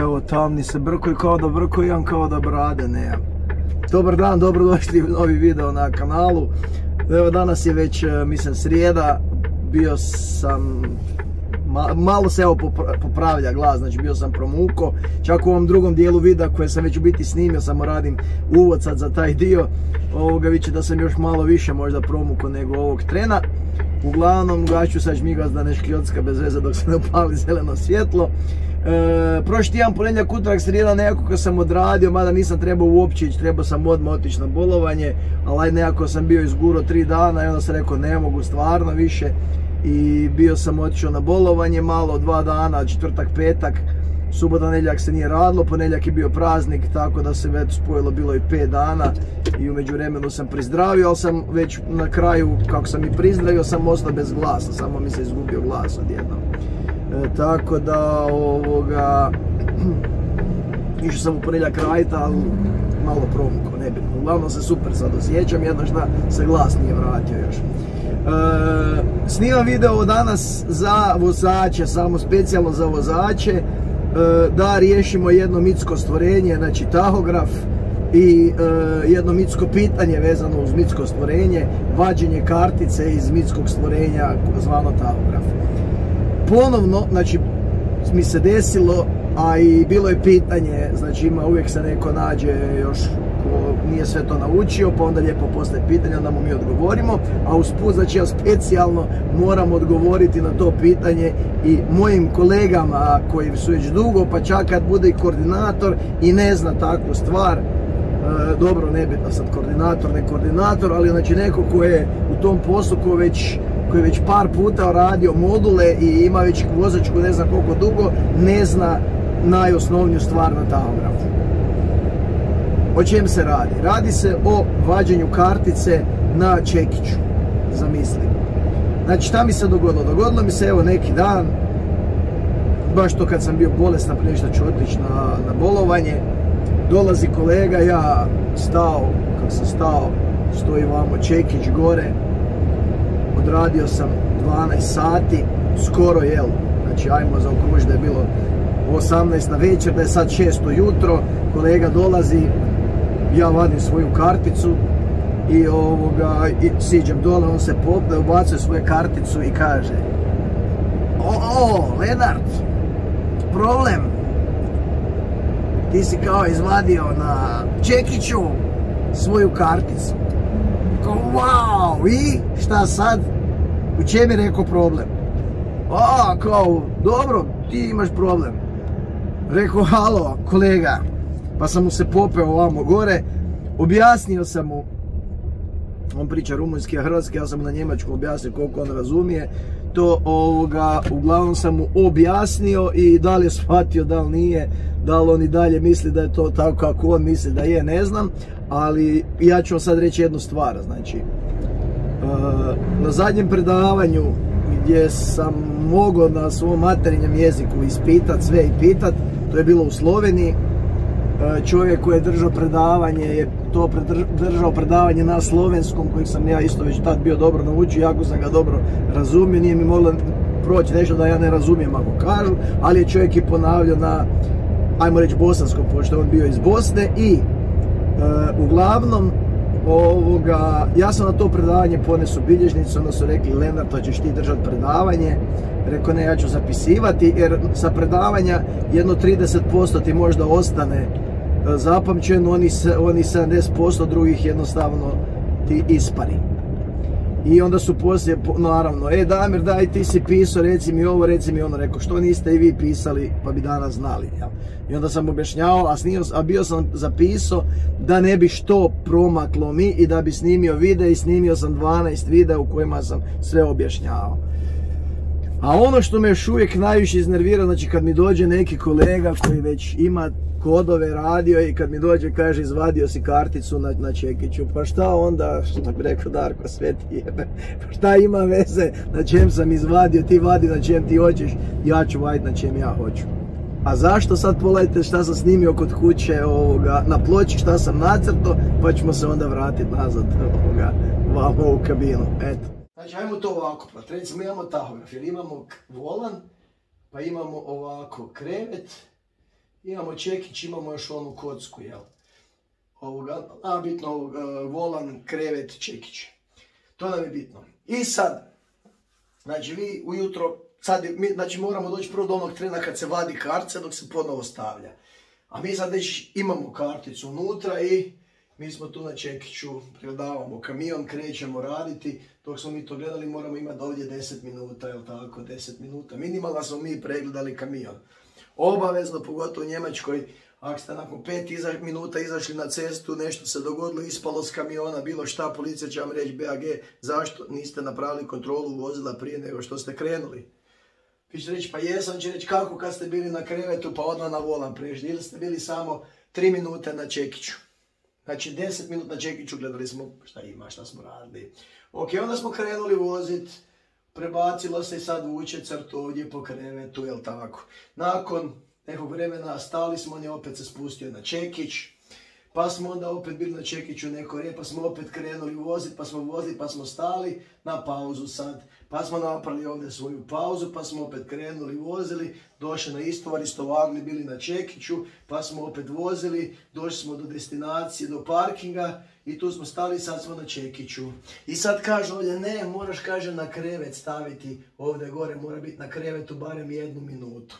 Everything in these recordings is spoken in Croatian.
Evo, tamni se brkuju kao da brkujem, kao da brade nemam. Dobar dan, dobrodošli u novi video na kanalu. Evo, danas je već, mislim, srijeda. Bio sam... Malo se evo popravlja glas, znači bio sam promuko. Čak u ovom drugom dijelu videa koje sam već u biti snimio, samo radim uvod sad za taj dio. Ovoga vidite da sam još malo više možda promuko nego ovog trena. Uglavnom gaću sad žmigas da ne škljocka bez veze dok se ne upali zeleno svjetlo. Prošli tjedan ponedjeljak, utorak, srijeda nekako kad sam odradio, mada nisam trebao uopće ići, trebao sam odmah otići na bolovanje. Ali nekako sam bio izguro 3 dana i onda sam rekao ne mogu stvarno više. I bio sam otišao na bolovanje malo 2 dana, četvrtak, petak, subota, nedjeljak se nije radilo, ponedjeljak je bio praznik, tako da se već spojilo bilo i 5 dana i u međuvremenu sam prizdravio, ali sam već na kraju, kako sam i prizdravio, sam ostao bez glasa, samo mi se izgubio glas odjednom. Tako da, išao sam u ponedjeljak raditi, ali malo promuko, nebitno. Uglavnom se super sad osjećam, jedno šta se glas nije vratio još. Snimam video danas za vozače, samo specijalno za vozače, da riješimo jedno mitsko stvorenje, znači tahograf, i jedno mitsko pitanje vezano uz mitsko stvorenje, vađenje kartice iz mitskog stvorenja zvano tahograf. Ponovno, znači, mi se desilo, a i bilo je pitanje, znači ima, uvijek se neko nađe još ko nije sve to naučio, pa onda lijepo postaje pitanje, onda mu mi odgovorimo, a usput, znači ja specijalno moram odgovoriti na to pitanje i mojim kolegama koji su već dugo, pa čak kad bude i koordinator i ne zna takvu stvar, dobro, nebitno sad koordinator, ne koordinator, ali znači neko ko je u tom poslu, koji je već par puta radio module i ima već vozačku ne zna koliko dugo, ne zna najosnovniju stvar na tahografu. O čem se radi? Radi se o vađenju kartice na čekiću, zamislim. Znači šta mi se dogodilo? Dogodilo mi se evo neki dan, baš to kad sam bio bolestan, prije što ću otići na bolovanje, dolazi kolega, ja stao, kako sam stao, stoji vamo čekić gore, odradio sam 12 sati, skoro jel, znači ajmo zaokružiti da je bilo 18 na večer, da je sad 6 jutro, kolega dolazi, ja vadim svoju karticu i siđem dole, on se popne, ubacuje svoju karticu i kaže: "O, Lenart, problem, ti si kao izvadio na čekiću svoju karticu." Wow, i šta sad? U čem je rekao problem? A, kao, dobro, ti imaš problem. Rekao, halo, kolega. Pa sam mu se popeo ovamo gore, objasnio sam mu, on priča rumunjski, a hrvatski, ja sam mu na njemačkom objasnio koliko on razumije, to uglavnom sam mu objasnio i da li je shvatio, da li nije, da li on i dalje misli da je to tako kako on misli da je, ne znam, ali ja ću vam sad reći jednu stvar, znači, na zadnjem predavanju gdje sam mogao na svom materinjem jeziku ispitat sve i pitat, to je bilo u Sloveniji, čovjek koji je držao predavanje je to držao predavanje na slovenskom kojeg sam ja isto već tad bio dobro naučio, jako sam ga dobro razumio, nije mi moglo proći nešto da ja ne razumijem ako kažu, ali je čovjek i ponavljao na, ajmo reći, bosanskom, pošto je on bio iz Bosne i uglavnom ja sam na to predavanje ponesu bilježnicu, onda su rekli: "Lenart, to ćeš ti držati predavanje." Rekao ne, ja ću zapisivati jer sa predavanja jedno 30% ti možda ostane zapamćeno, oni 70% drugih jednostavno ti ispari. I onda su poslije, naravno, Damir, daj ti si pisao, reci mi ovo, reci mi ono. Rekao, što niste i vi pisali pa bi danas znali. I onda sam objašnjavao, a bio sam zapisao da ne bi što promaklo mi i da bi snimio video i snimio sam 12 videa u kojima sam sve objašnjavao. A ono što me još uvijek najviše iznervira, znači kad mi dođe neki kolega koji već ima kodove, radio, i kad mi dođe kaže izvadio si karticu na čekiću, pa šta onda, što bi rekao Darko, sve ti jebe, pa šta ima veze na čem sam izvadio, ti vadi na čem ti hoćeš, ja ću vaditi na čem ja hoću. A zašto sad pogledajte šta sam snimio kod kuće na ploči, šta sam nacrto, pa ćemo se onda vratiti nazad vamo u kabinu, eto. Znači, ajmo to ovako, pa recimo imamo tahograf, jer imamo volan, pa imamo ovako krevet, Imamo čekić, imamo još onu kocku, jel? A bitno volan, krevet, čekić. To nam je bitno. I sad, znači vi ujutro, sad znači moramo doći prvo do onog trena kad se vadi kartica dok se ponovo stavlja. A mi sad već imamo karticu unutra i mi smo tu na čekiću, pregledavamo kamion, krećemo raditi. Dok smo mi to gledali moramo imati ovdje 10 minuta, jel tako, 10 minuta. Minimalno smo mi pregledali kamion. Obavezno, pogotovo u Njemačkoj, ako ste nakon 5 minuta izašli na cestu, nešto se dogodilo, ispalo s kamiona, bilo šta, policija će vam reći B.A.G. zašto niste napravili kontrolu vozila prije nego što ste krenuli? Vi će reći, pa jesam, će reći kako kad ste bili na krevetu pa odmah na volan prešli, ili ste bili samo 3 minute na čekiću. Znači 10 minuta na čekiću gledali smo šta ima, šta smo radili. Ok, onda smo krenuli voziti, prebacilo se i sad vuče crtu ovdje po krevetu, jel tako? Nakon nekog vremena stali smo, on je opet se spustio na čekić, pa smo onda opet bili na čekiću neko vrijeme, pa smo opet krenuli voziti, pa smo vozili, pa smo stali na pauzu sad, pa smo napravili ovdje svoju pauzu, pa smo opet krenuli, vozili, došli na istovar, istovarili, bili na čekiću, pa smo opet vozili, došli smo do destinacije, do parkinga i tu smo stali, sad smo na čekiću. I sad kaže ovdje, ne, moraš kaže na krevet staviti ovdje gore, mora biti na krevetu barem 1 minutu.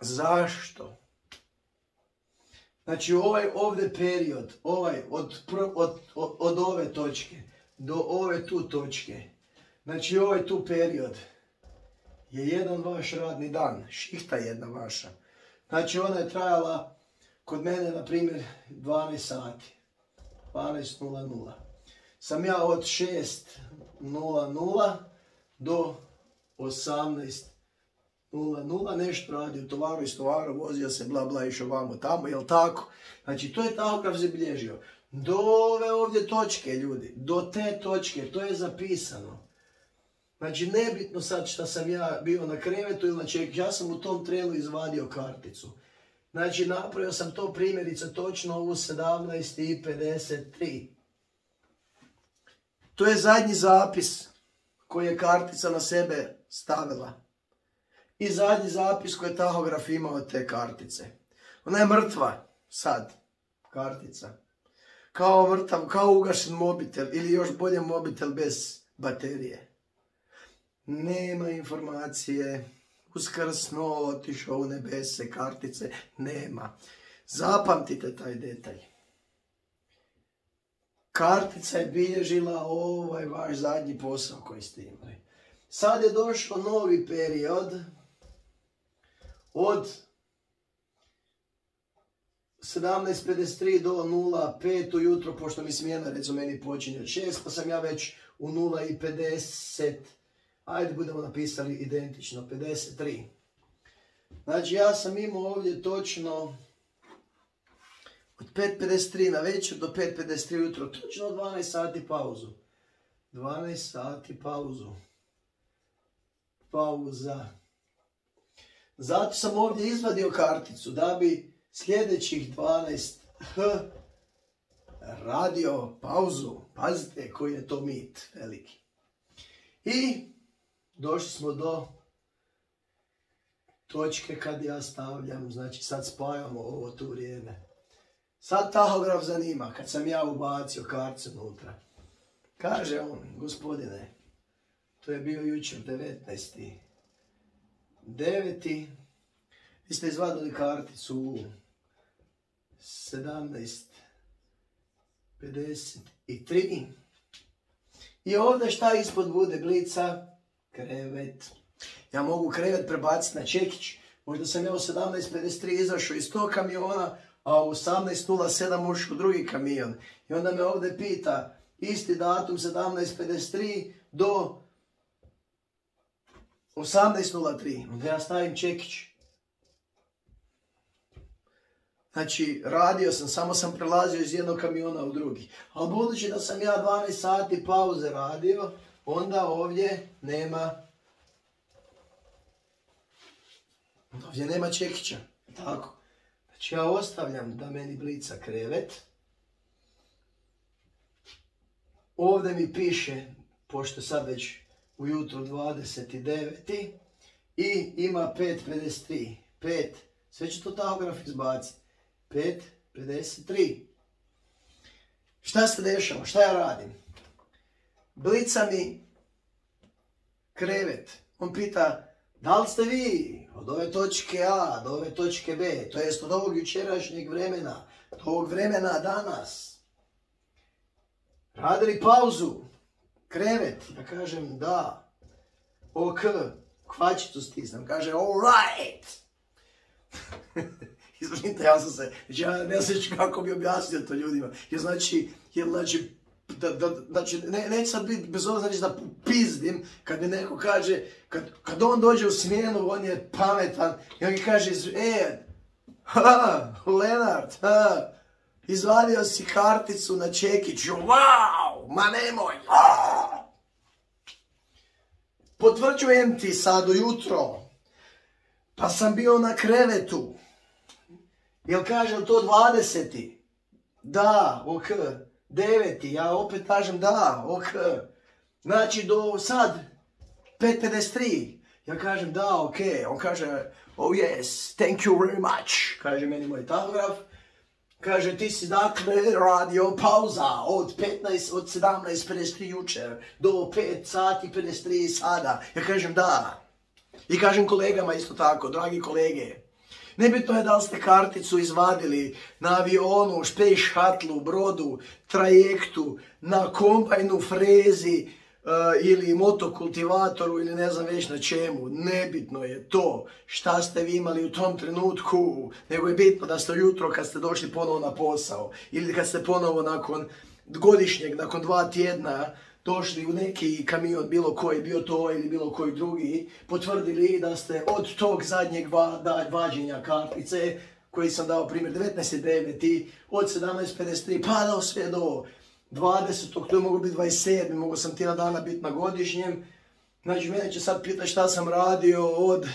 Zašto? Znači ovaj ovdje period, ovaj od ove točke do ove tu točke, znači ovaj tu period je jedan vaš radni dan, šihta jedna vaša. Znači ona je trajala kod mene na primjer 12 sati, 12:00. Sam ja od 6:00 do 18:00 nešto radio, tovaru iz tovaru, vozio se, bla bla, išao vamo tamo, jel tako? Znači to je tahograf zabilježio. Do ove ovdje točke ljudi, do te točke, to je zapisano. Znači nebitno sad šta sam ja bio na krevetu ili na čekiću, ja sam u tom trenu izvadio karticu. Znači napravio sam to primjerice točno u 17:53. To je zadnji zapis koji je kartica na sebe stavila. I zadnji zapis koji je tahograf imao te kartice. Ona je mrtva sad, kartica. Kao mrtav, kao ugašen mobitel ili još bolje mobitel bez baterije. Nema informacije, uskrsno otišao u nebese, kartice nema. Zapamtite taj detalj. Kartica je bilježila ovaj vaš zadnji posao koji ste imali. Sad je došao novi period od 17:53 do 05 ujutro, pošto mi smjena recimo meni počinje od 6, pa sam ja već u 0:50, ajde budemo napisali identično, 53. Znači ja sam imao ovdje točno od 5:53 na večer do 5:53 ujutro, točno 12 sati pauzu. 12 sati pauzu. Pauza. Zato sam ovdje izvadio karticu da bi sljedećih 12 radio pauzu. Pazite koji je to mit veliki. I došli smo do točke kad ja stavljam, znači sad spajamo ovo tu vrijeme. Sad tahograf zanima kad sam ja ubacio karticu unutra. Kaže on, gospodine, to je bio jučer 19.9. Vi ste izvadili karticu u 17:53. I ovdje šta ispod bude blica? Krevet. Ja mogu krevet prebaciti na čekić. Možda sam ja u 17:53 izašao iz tog kamiona, a u 18:07 ušao u drugi kamion. I onda me ovdje pita isti datum 17:53 do 18:03, onda ja stavim čekić. Znači, radio sam, samo sam prelazio iz jednog kamiona u drugi. Ali budući da sam ja 12 sati pauze radio, onda ovdje nema čekića. Tako. Znači, ja ostavljam da meni blica krevet. Ovdje mi piše, pošto sad već ujutro 29. i ima 5:53, 5, Sve će to tahograf izbaciti. 5.53. Šta se dešava? Šta ja radim? Blica mi krevet. On pita, da li ste vi od ove točke A do ove točke B, to jest od ovog jučerašnjeg vremena, od ovog vremena danas, radili pauzu, krevet? Ja kažem da. Ok, kvačicu stisnem, kaže all right. Izvinite, ja sam se, ja ne znam kako bi objasnio to ljudima, jer znači, neće sad biti bez ovo, znači da pizdim kad mi neko kaže, kad on dođe u smjenu, on je pametan i on mi kaže, Lenart, izvadio si karticu na čekiću, wow, ma nemoj, potvrđujem ti sad ujutro, pa sam bio na krevetu, jel kažem to 20. Da, ok. 9. Ja opet kažem da, ok. Znači do sad, 5.53. Ja kažem da, ok. On kaže, oh yes, thank you very much. Kaže meni moj tahograf. Kaže, ti si dakle radio pauza od 17.53 jučer do 5.53 sada. Ja kažem da. I kažem kolegama isto tako, dragi kolege. Nebitno je da li ste karticu izvadili na avionu, špejš hatlu, brodu, trajektu, na kombajnu, frezi ili motokultivatoru ili ne znam već na čemu. Nebitno je to šta ste vi imali u tom trenutku, nego je bitno da ste ujutro kad ste došli ponovo na posao ili kad ste ponovo nakon godišnjeg, nakon 2 tjedna došli u neki kamion, bilo koji bio to ili bilo koji drugi, potvrdili da ste od tog zadnjeg vađenja kartice, koji sam dao primjer 19.9. od 17.53 padao sve do 20. To je moglo biti 27. Mogu sam tijela dana biti na godišnjem. Znači, mene će sad pitati šta sam radio od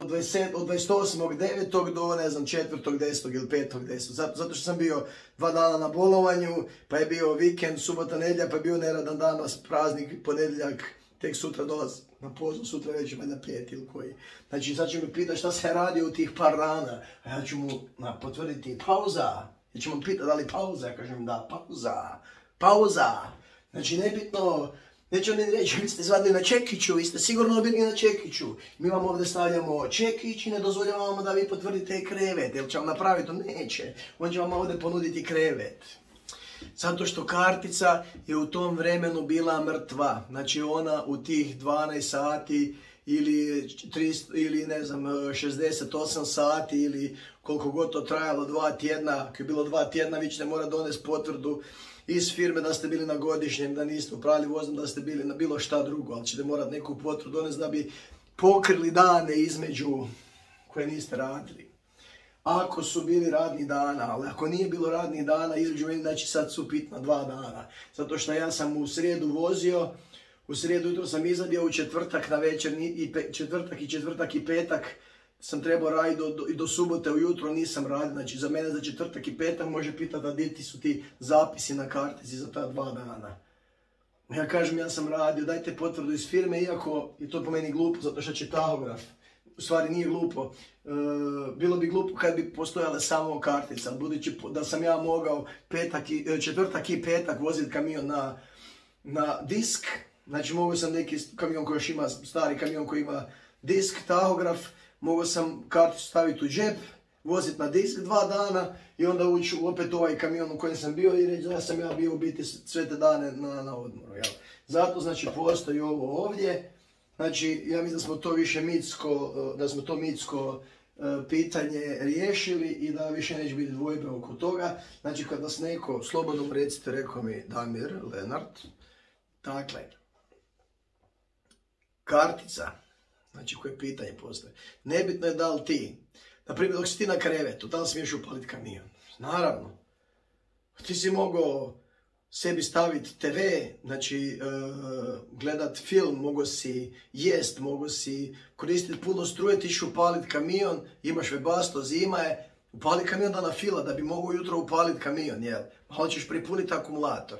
28.9. do, ne znam, 4.10. ili 5.10. Zato što sam bio 2 dana na bolovanju, pa je bio vikend, subota, nedjelja, pa je bio neradan dan, praznik, ponedjeljak, tek sutra dolazi na pozno, sutra već ima na 5 ili koji. Znači, sad će mi pitati šta se radio u tih par dana, a ja ću mu potvrditi pauza. Ja ću mu pitati da li pauza, ja kažem da, pauza. Znači, nebitno. Neće oni reći, vi ste izvadili na čekiću, vi ste sigurno bili na čekiću. Mi vam ovdje stavljamo čekić i ne dozvoljavamo da vi potvrdite krevet. Jel će vam napraviti? To neće. On će vam ovdje ponuditi krevet. Zato što kartica je u tom vremenu bila mrtva. Znači ona u tih 12 sati ili ne znam 68 sati ili koliko god to trajalo 2 tjedna. Ako je bilo 2 tjedna vi ćete morati donesti potvrdu iz firme da ste bili na godišnjem, da niste upravili vozom, da ste bili na bilo šta drugo, ali ćete morati neku potvrdu donesti da bi pokrili dane između koje niste radili. Ako su bili radni dana, ali ako nije bilo radnih dana, između meni znači sad su pitna 2 dana. Zato što ja sam u srijedu vozio, u srijedu jutro sam izadio, u četvrtak na večer, četvrtak i petak, sam trebao raditi do subote ujutro, nisam radio, znači za mene za četvrtak i petak može pitati da gdje ti su ti zapisi na kartici za ta 2 dana. Ja kažem ja sam radio, dajte potvrdu iz firme, iako je to po meni glupo, zato što će tahograf, u stvari nije glupo, bilo bi glupo kad bi postojala samo kartica, budući da sam ja mogao četvrtak i petak voziti kamion na disk, znači mogao sam neki kamion koji još ima, stari kamion koji ima disk, tahograf, mogao sam kartu staviti u džep, voziti na disk 2 dana i onda ući opet u ovaj kamion u kojem sam bio i reći da sam ja bio u biti sve te dane na odmoru. Jel? Zato znači postoji ovo ovdje. Znači ja mislim da smo to više mitsko pitanje riješili i da više neće biti dvojbe oko toga. Znači kad vas neko slobodno recite, rekao mi Damir Lenart, dakle, kartica. Znači koje pitanje postoje. Nebitno je da li ti, na primjer dok si ti na krevetu, da li smiješ upaliti kamion? Naravno. Ti si mogao sebi staviti TV, znači gledat film, mogao si jest, mogao si koristiti puno struje, ti ćeš upaliti kamion, imaš webasto, zima je, upali kamion dana fila da bi mogao jutro upaliti kamion, jel? Malo ćeš pripuniti akumulator.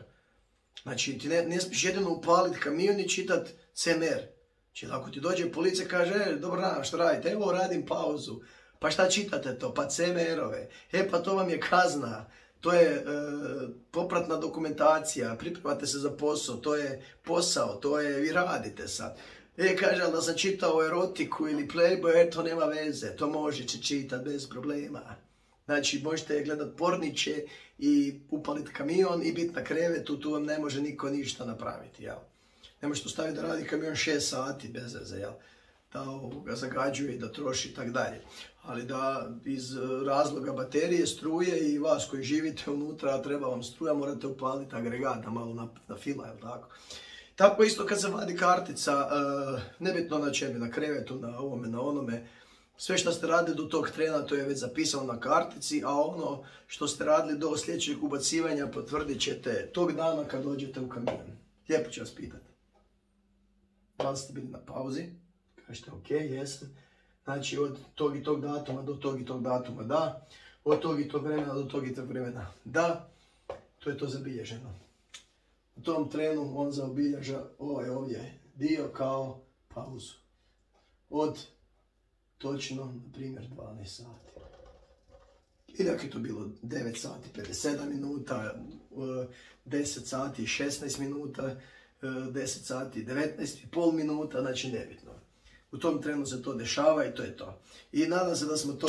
Znači ti ne smiješ jedino upaliti kamion i čitati CMR. Znači, ako ti dođe policija i kaže, dobro, što radite? Evo, radim pauzu. Pa šta čitate to? Pa CMR-ove. E pa to vam je kazna. To je popratna dokumentacija, pripremate se za posao, to je posao, to je vi radite sad. E, kaže, ali da sam čitao erotiku ili Playboy, to nema veze, to možete čitati bez problema. Znači, možete gledati porniče i upaliti kamion i biti na krevetu, tu vam ne može niko ništa napraviti, jel? Ne možete ostaviti da radi kamion 6 sati bez veze, jel? Da ga zagađuje i da troši i tako dalje. Ali da iz razloga baterije, struje i vas koji živite unutra, treba vam struja, morate upaliti agregat da malo nafila, jel tako? Tako isto kad se vadi kartica, nebitno na čemu, na krevetu, na ovome, na onome, sve što ste radili do tog trena to je već zapisano na kartici, a ono što ste radili do sljedećeg ubacivanja potvrdit ćete tog dana kad dođete u kamion. Lijepo ću vas pitati. Da li ste bili na pauzi? Kažete ok, jesam. Znači od tog i tog datuma do tog i tog datuma da, od tog i tog vremena do tog i tog vremena da, to je to zabilježeno. U tom trenu on zaobilježa ovaj ovdje dio kao pauzu. Od točno, na primjer, 12 sati. I dakle je to bilo 9 sati 57 minuta, 10 sati 16 minuta, 10 sati 19,5 minuta, znači nebitno. U tom trenu se to dešava i to je to. I nadam se da smo to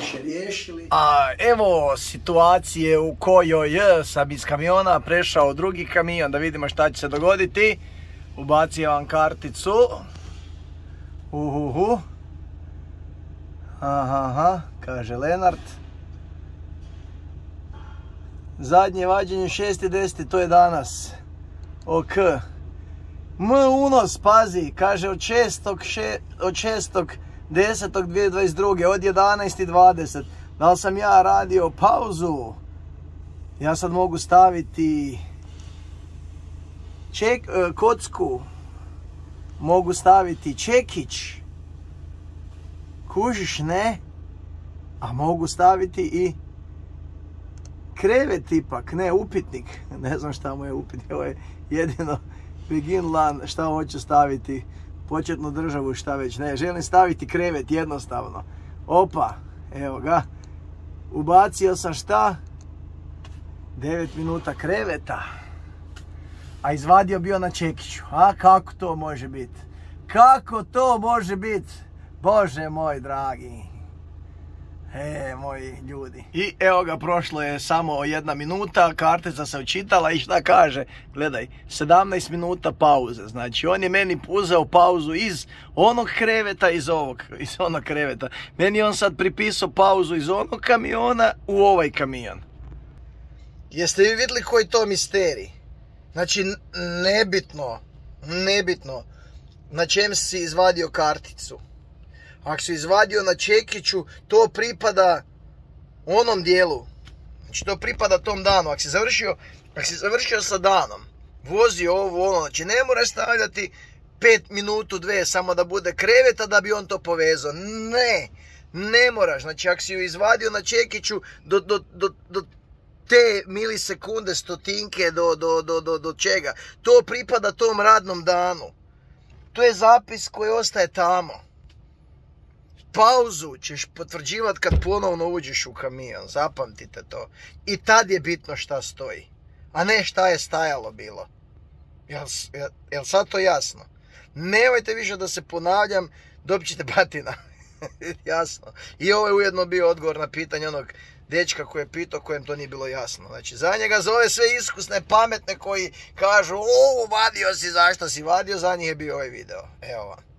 više riješili. A evo situacije u kojoj sam iz kamiona prešao u drugi kamion, da vidimo šta će se dogoditi. Ubacio vam karticu. Aha, kaže Lenart. Zadnje vađenje 6.10, to je danas. Ok. M unos, pazi, kaže od 6.10.2022. od 11.20. Da li sam ja radio pauzu? Ja sad mogu staviti kocku. Mogu staviti čekić. Kužiš, ne? A mogu staviti i krevet ipak, ne, upitnik. Ne znam šta mu je upitnik, ovo je jedino... Begin lan, šta hoću staviti, početnu državu, šta već ne, želim staviti krevet jednostavno. Opa, evo ga, ubacio sam šta? 9 minuta kreveta, a izvadio bio na čekiću. A kako to može biti? Kako to može biti? Bože moj dragi. E, moji ljudi. I evo ga, prošlo je samo 1 minuta, kartica se očitala i šta kaže? Gledaj, 17 minuta pauze. Znači, on je meni uzeo pauzu iz onog kreveta, iz onog kreveta. Meni je on sad pripisao pauzu iz onog kamiona u ovaj kamion. Jeste vi vidjeli koji to misterij? Znači, nebitno na čem si izvadio karticu. Ako si izvadio na čekiću, to pripada onom dijelu. Znači to pripada tom danu. Ako si završio sa danom, vozio ovo ono. Znači ne moraš stavljati 5 minutu, 2 samo da bude kreveta da bi on to povezao. Ne, ne moraš. Znači ako si ju izvadio na čekiću do te milisekunde, stotinke, do čega. To pripada tom radnom danu. To je zapis koji ostaje tamo. Pauzu ćeš potvrđivati kad ponovno uđeš u kamion, zapamtite to. I tad je bitno šta stoji, a ne šta je stajalo bilo. Jel sad to jasno? Nemojte više da se ponavljam, dobit ćete batina. Jasno. I ovo je ujedno bio odgovor na pitanje onog dečka koji je pitao, kojem to nije bilo jasno. Znači, za njega zove sve iskusne, pametne koji kažu, vadio si, zašto si vadio, za njih je bio ovaj video. Evo vam.